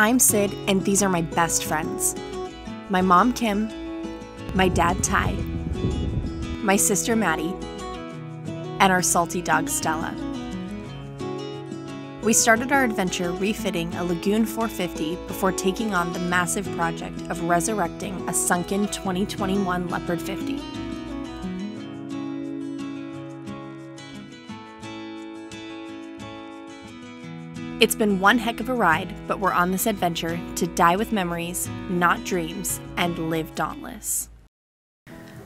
I'm Sid, and these are my best friends. My mom, Kim. My dad, Ty. My sister, Maddie. And our salty dog, Stella. We started our adventure refitting a Lagoon 450 before taking on the massive project of resurrecting a sunken 2021 Leopard 50. It's been one heck of a ride, but we're on this adventure to die with memories, not dreams, and live dauntless.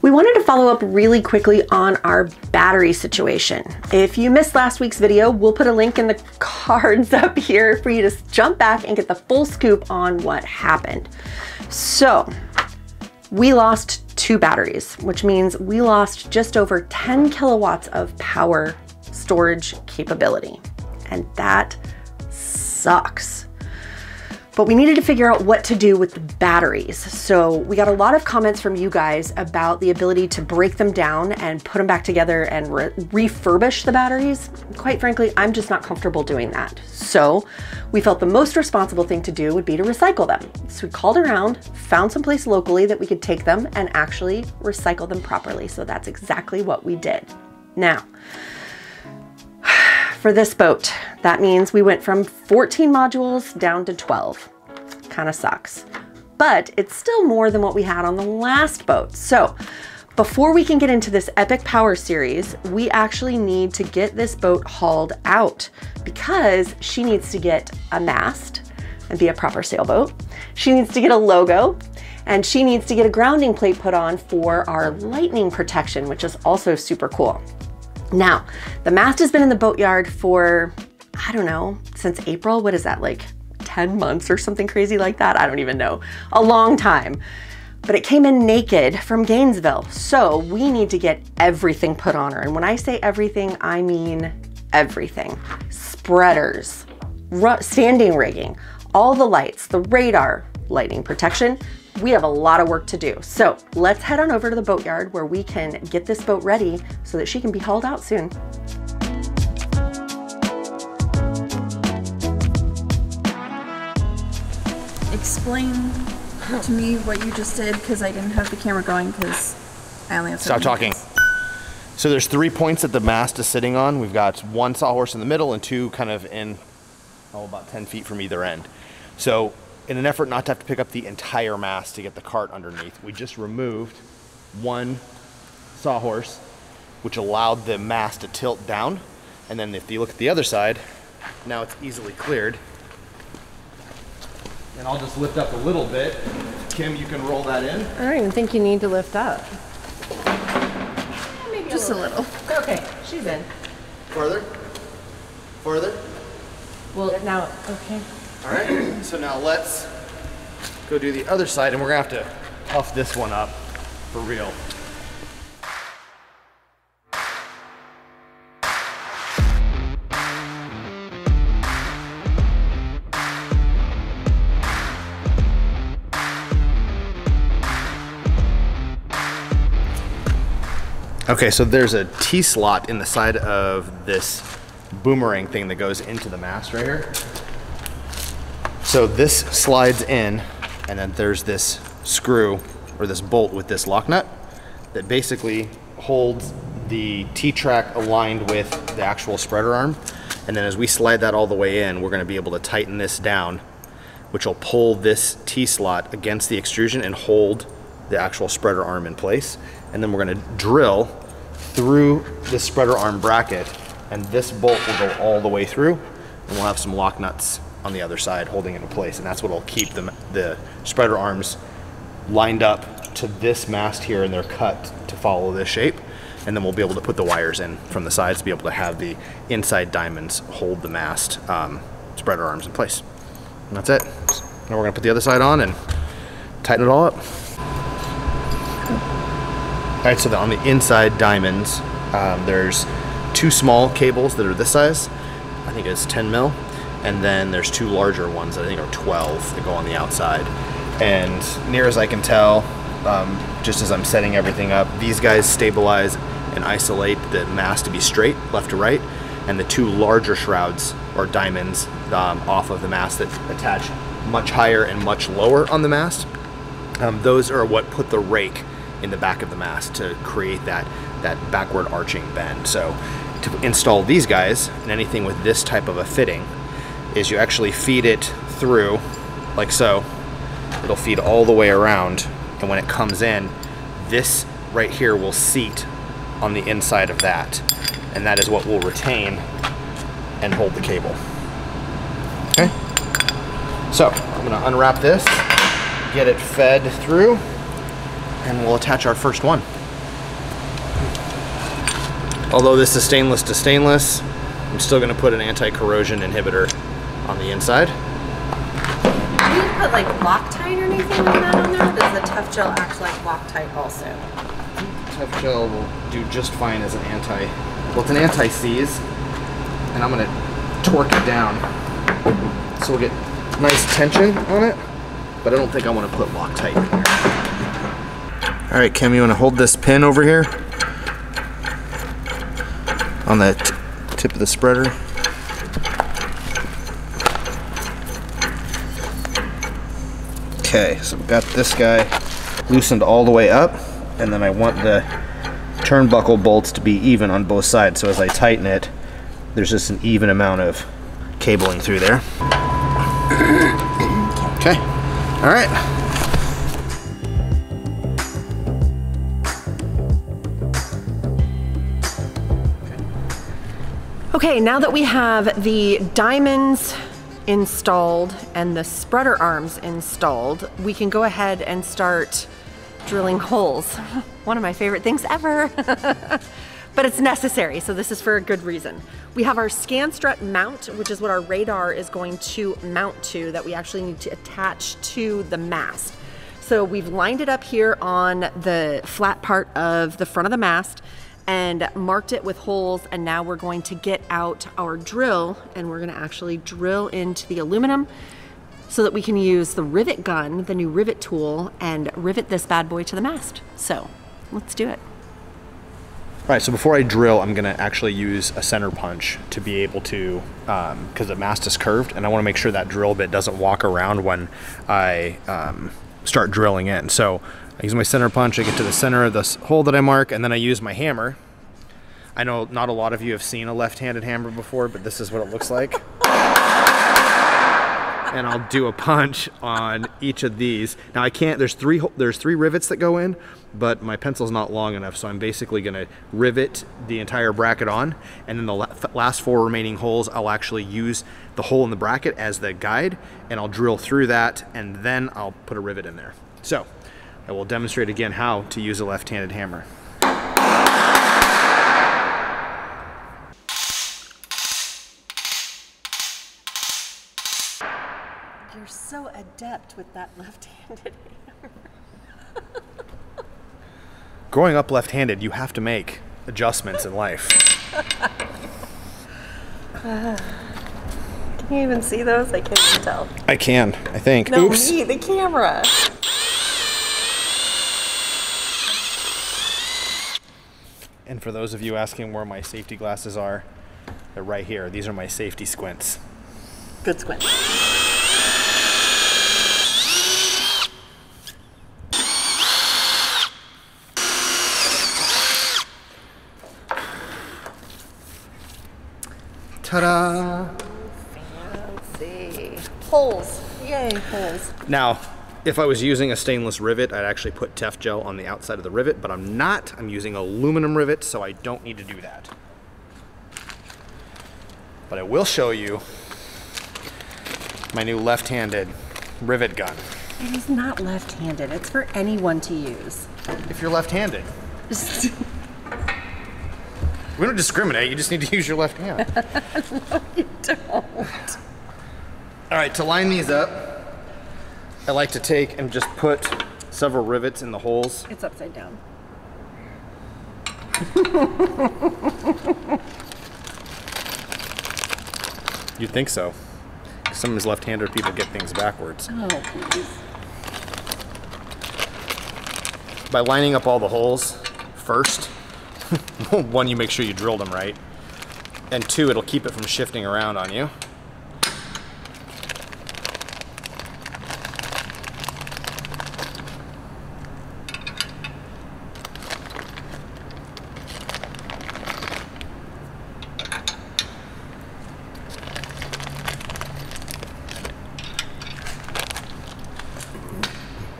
We wanted to follow up really quickly on our battery situation. If you missed last week's video, we'll put a link in the cards up here for you to jump back and get the full scoop on what happened. So we lost 2 batteries, which means we lost just over 10 kilowatts of power storage capability. And that sucks. But we needed to figure out what to do with the batteries. So we got a lot of comments from you guys about the ability to break them down and put them back together and refurbish the batteries. Quite frankly, I'm just not comfortable doing that. So we felt the most responsible thing to do would be to recycle them. So we called around, found some place locally that we could take them and actually recycle them properly. So that's exactly what we did. Now, for this boat, that means we went from 14 modules down to 12. Kind of sucks, but it's still more than what we had on the last boat. So before we can get into this epic power series, we actually need to get this boat hauled out because she needs to get a mast and be a proper sailboat. She needs to get a logo and she needs to get a grounding plate put on for our lightning protection, which is also super cool. Now, the mast has been in the boatyard for, I don't know, since April. What is that, like 10 months or something crazy like that? I don't even know. A long time. But it came in naked from Gainesville. So we need to get everything put on her. And when I say everything, I mean everything. Spreaders, standing rigging, all the lights, the radar, lightning protection. We have a lot of work to do. So let's head on over to the boatyard where we can get this boat ready so that she can be hauled out soon. Explain to me what you just did because I didn't have the camera going because I only have so many. Stop talking. So there's 3 points that the mast is sitting on. We've got 1 sawhorse in the middle and 2 kind of in, oh, about 10 feet from either end. So in an effort not to have to pick up the entire mast to get the cart underneath, we just removed 1 sawhorse, which allowed the mast to tilt down. And then if you look at the other side, now it's easily cleared. And I'll just lift up a little bit. Kim, you can roll that in. I don't even think you need to lift up. Maybe just a little. Okay, she's in. Further, further. Well, now, okay. All right, so now let's go do the other side and we're gonna have to puff this one up for real. Okay, so there's a T-slot in the side of this boomerang thing that goes into the mast right here. So this slides in and then there's this screw or this bolt with this lock nut that basically holds the T-track aligned with the actual spreader arm. And then as we slide that all the way in, we're gonna be able to tighten this down, which will pull this T-slot against the extrusion and hold the actual spreader arm in place. And then we're gonna drill through the spreader arm bracket and this bolt will go all the way through and we'll have some lock nuts on the other side holding it in place, and that's what will keep the spreader arms lined up to this mast here and they're cut to follow this shape. And then we'll be able to put the wires in from the sides to be able to have the inside diamonds hold the mast spreader arms in place. And that's it. Now we're gonna put the other side on and tighten it all up. All right, so on the inside diamonds, there's 2 small cables that are this size. I think it's 10 mil. And then there's 2 larger ones that I think are 12 that go on the outside. And near as I can tell, just as I'm setting everything up, these guys stabilize and isolate the mast to be straight left to right. And the 2 larger shrouds or diamonds off of the mast that attach much higher and much lower on the mast. Those are what put the rake in the back of the mast to create that backward arching bend. So to install these guys and anything with this type of a fitting is you actually feed it through like so. It'll feed all the way around, and when it comes in, this right here will seat on the inside of that, and that is what will retain and hold the cable. Okay, so I'm going to unwrap this, get it fed through, and we'll attach our first one. Although this is stainless to stainless, I'm still going to put an anti-corrosion inhibitor on the inside. Do you put like Loctite or anything like that on there? Does the Tough Gel act like Loctite also? Tough Gel will do just fine as an anti. Well, it's an anti-seize, and I'm going to torque it down so we'll get nice tension on it, but I don't think I want to put Loctite in there. All right, Kim, you want to hold this pin over here on the tip of the spreader? Okay, so we've got this guy loosened all the way up, and then I want the turnbuckle bolts to be even on both sides, so as I tighten it, there's just an even amount of cabling through there. Okay, all right. Okay, now that we have the diamonds installed and the spreader arms installed, we can go ahead and start drilling holes. One of my favorite things ever, but it's necessary, so this is for a good reason. We have our Scanstrut mount, which is what our radar is going to mount to, that we actually need to attach to the mast. So we've lined it up here on the flat part of the front of the mast and marked it with holes, and now we're going to get out our drill and we're gonna actually drill into the aluminum so that we can use the rivet gun, the new rivet tool, and rivet this bad boy to the mast. So let's do it. All right, so before I drill, I'm gonna actually use a center punch to be able to, because the mast is curved, and I wanna make sure that drill bit doesn't walk around when I start drilling in. So I use my center punch, I get to the center of this hole that I mark, and then I use my hammer. I know not a lot of you have seen a left-handed hammer before, but this is what it looks like. And I'll do a punch on each of these. Now I can't, there's three rivets that go in, but my pencil's not long enough, so I'm basically gonna rivet the entire bracket on, and then the last four remaining holes, I'll actually use the hole in the bracket as the guide, and I'll drill through that, and then I'll put a rivet in there. So I will demonstrate again how to use a left-handed hammer. You're so adept with that left-handed hammer. Growing up left-handed, you have to make adjustments in life. Can you even see those? I can't even tell. I can, I think. No, oops. Me, the camera. And for those of you asking where my safety glasses are, they're right here. These are my safety squints. Good squint. Ta-da! Fancy. Holes. Yay, holes. Now, if I was using a stainless rivet, I'd actually put Tef Gel on the outside of the rivet, but I'm not. I'm using aluminum rivet, so I don't need to do that. But I will show you my new left-handed rivet gun. It is not left-handed. It's for anyone to use. If you're left-handed. We don't discriminate. You just need to use your left hand. No, you don't. All right, to line these up, I like to take and just put several rivets in the holes. It's upside down. You'd think so. Some of these left-handed people get things backwards. Oh, please. By lining up all the holes first, one, you make sure you drilled them right, and two, it'll keep it from shifting around on you.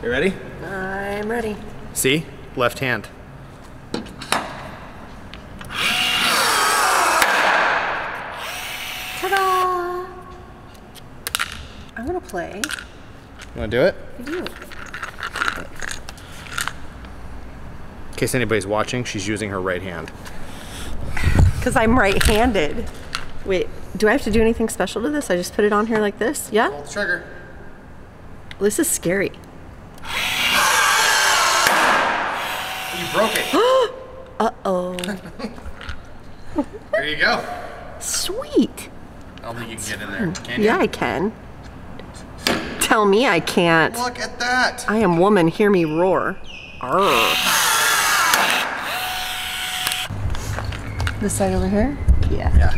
You ready? I'm ready. See? Left hand. Ta-da! I'm gonna play. You wanna do it? I do. In case anybody's watching, she's using her right hand. Because I'm right-handed. Wait, do I have to do anything special to this? I just put it on here like this? Yeah? Hold the trigger. This is scary. You broke it. Uh-oh. There you go. Sweet. I don't think you can get in there, can you? Yeah, I can. Tell me I can't. Look at that. I am woman, hear me roar. Arr. This side over here? Yeah.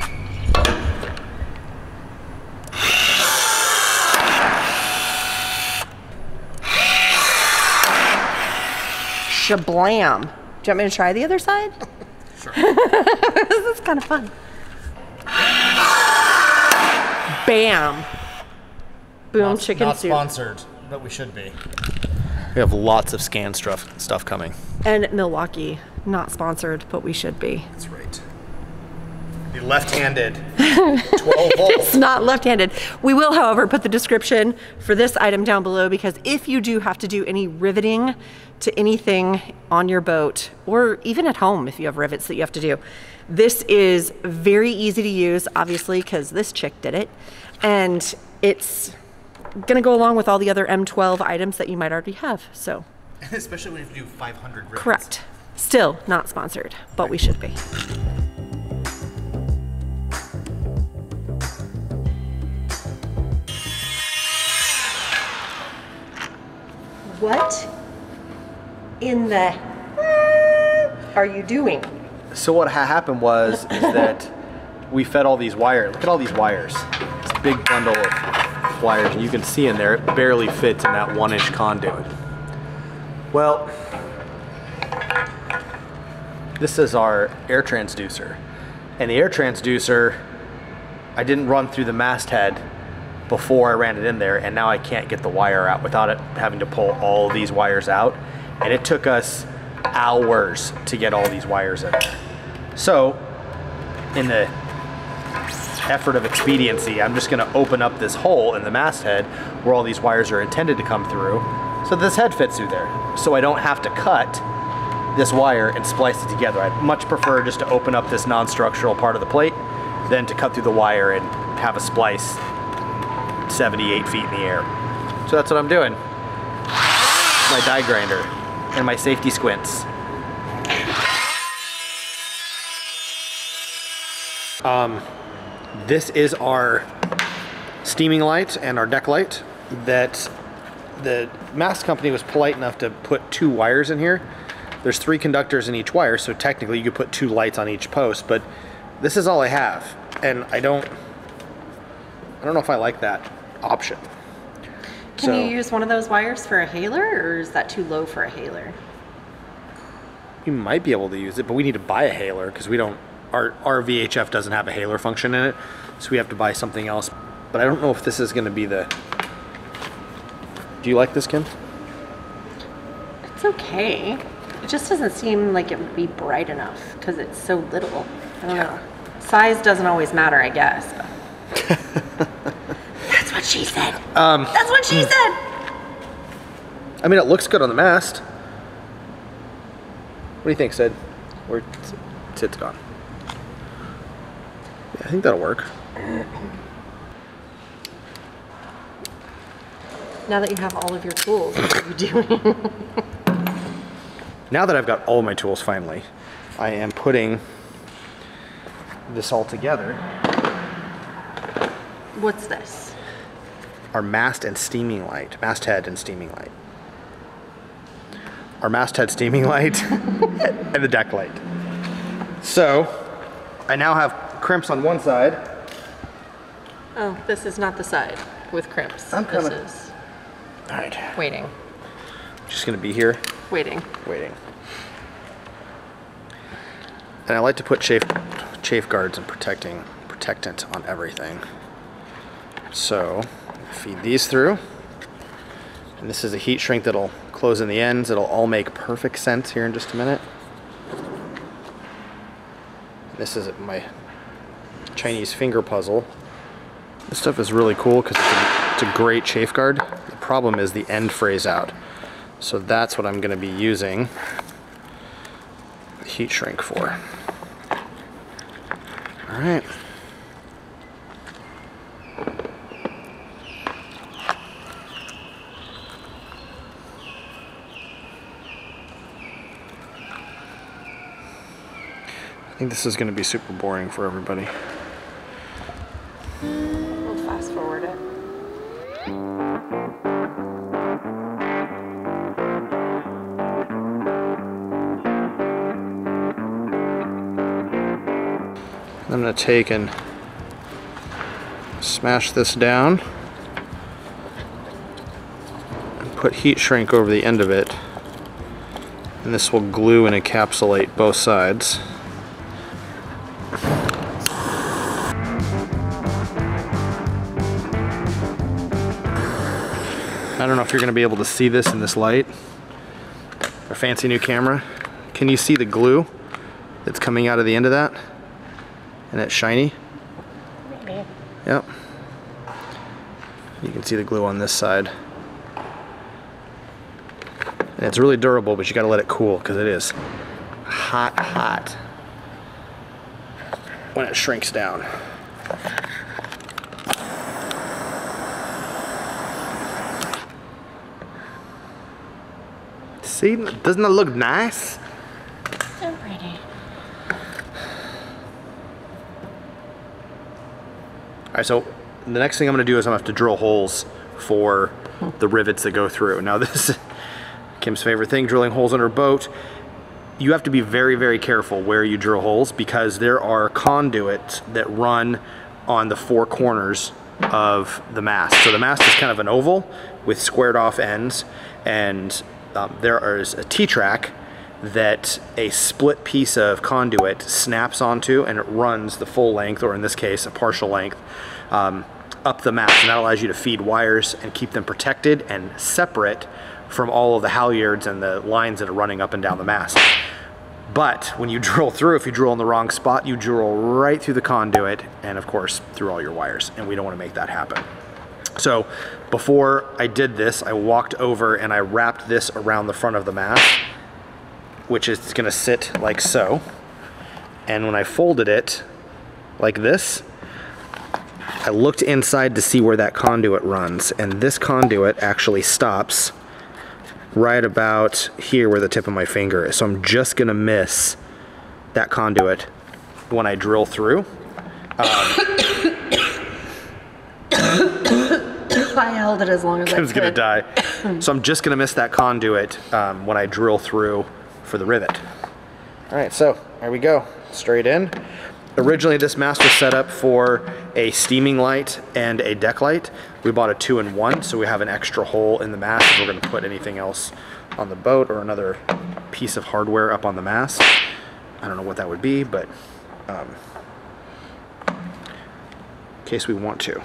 Shablam. Do you want me to try the other side? Sure. This is kind of fun. Bam. Boom, chicken soup. Not sponsored, but we should be. We have lots of Scanstrut stuff coming. And Milwaukee, not sponsored, but we should be. That's right. Be left-handed. 12 volts. It's not left-handed. We will, however, put the description for this item down below, because if you do have to do any riveting to anything on your boat, or even at home if you have rivets that you have to do, this is very easy to use, obviously, because this chick did it. And it's gonna go along with all the other M12 items that you might already have, so. Especially when you have to do 500 rivets. Correct. Still not sponsored, but we should be. What in the are you doing? So what happened was is that we fed all these wires. Look at all these wires. It's a big bundle of wires, and you can see in there it barely fits in that 1-inch conduit. Well, this is our air transducer, and the air transducer, I didn't run through the masthead before I ran it in there, and now I can't get the wire out without it having to pull all these wires out, and it took us hours to get all these wires in there. So in the effort of expediency, I'm just gonna open up this hole in the masthead where all these wires are intended to come through, so this head fits through there, so I don't have to cut this wire and splice it together. I'd much prefer just to open up this non-structural part of the plate than to cut through the wire and have a splice 78 feet in the air. So that's what I'm doing. My die grinder and my safety squints. This is our steaming light and our deck light that the mast company was polite enough to put 2 wires in here. There's 3 conductors in each wire, so technically you could put 2 lights on each post, but this is all I have, and I don't know if I like that option. Can you use one of those wires for a hailer, or is that too low for a hailer? You might be able to use it, but we need to buy a hailer, because we don't, our VHF doesn't have a hailer function in it, so we have to buy something else. But I don't know if this is gonna be the... Do you like this, Kim? It's okay. It just doesn't seem like it would be bright enough because it's so little. I don't know. Size doesn't always matter, I guess. That's what she said. That's what she said. I mean, it looks good on the mast. What do you think, Sid? Or Sid's gone. Yeah, I think that'll work. Now that you have all of your tools, what are you doing? Now that I've got all my tools finally, I am putting this all together. What's this? Our mast and steaming light. Masthead and steaming light. Our masthead steaming light and the deck light. So, I now have crimps on one side. Oh, this is not the side with crimps. I'm coming. This is... All right. Waiting. I'm just gonna be here. Waiting. Waiting. And I like to put chafe guards and protectant on everything. So feed these through. And this is a heat shrink that'll close in the ends. It'll all make perfect sense here in just a minute. This is my Chinese finger puzzle. This stuff is really cool because it's a great chafe guard. The problem is the end frays out. So that's what I'm going to be using the heat shrink for. All right. I think this is going to be super boring for everybody. We'll fast forward it. I'm going to take and smash this down and put heat shrink over the end of it, and this will glue and encapsulate both sides. I don't know if you're going to be able to see this in this light, our fancy new camera. Can you see the glue that's coming out of the end of that? And it's shiny? Maybe. Yep. You can see the glue on this side. And it's really durable, but you gotta let it cool because it is hot, hot when it shrinks down. See, doesn't that look nice? So pretty. Alright, so the next thing I'm going to do is I'm going to have to drill holes for the rivets that go through. Now this is Kim's favorite thing, drilling holes in her boat. You have to be very, very careful where you drill holes because there are conduits that run on the four corners of the mast. So the mast is kind of an oval with squared off ends, and there is a T-track that a split piece of conduit snaps onto, and it runs the full length, or in this case a partial length, up the mast, and that allows you to feed wires and keep them protected and separate from all of the halyards and the lines that are running up and down the mast. But when you drill through, if you drill in the wrong spot, you drill right through the conduit and of course through all your wires, and we don't want to make that happen. So before I did this, I walked over and I wrapped this around the front of the mast, which is going to sit like so. And when I folded it like this, I looked inside to see where that conduit runs. And this conduit actually stops right about here where the tip of my finger is. So I'm just going to miss that conduit when I drill through. I held it as long as I could. Kim's going to die. So I'm just going to miss that conduit when I drill through for the rivet. All right, so there we go, straight in. Originally this mast was set up for a steaming light and a deck light. We bought a 2-in-1, so we have an extra hole in the mast if we're going to put anything else on the boat or another piece of hardware up on the mast. I don't know what that would be, but in case we want to.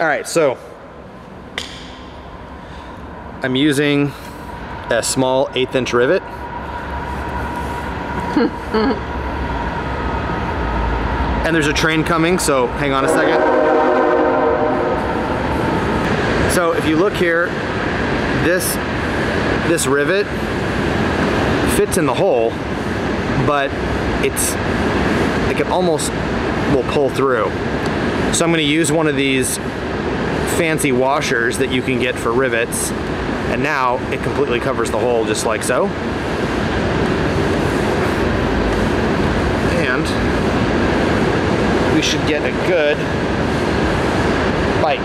All right, so I'm using a small 1/8-inch rivet. And there's a train coming, so hang on a second. So if you look here, this rivet fits in the hole, but it's like it almost will pull through. So I'm going to use one of these fancy washers that you can get for rivets, and now it completely covers the hole just like so. And we should get a good bite.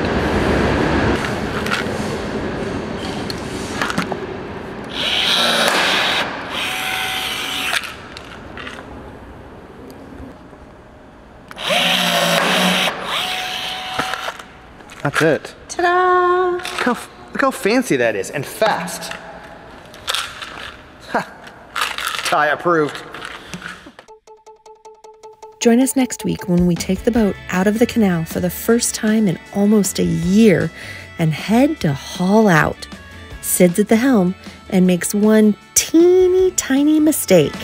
That's it. Ta-da! Look how fancy that is, and fast. Ha. Ty approved. Join us next week when we take the boat out of the canal for the first time in almost a year and head to haul out. Sid's at the helm and makes one teeny tiny mistake.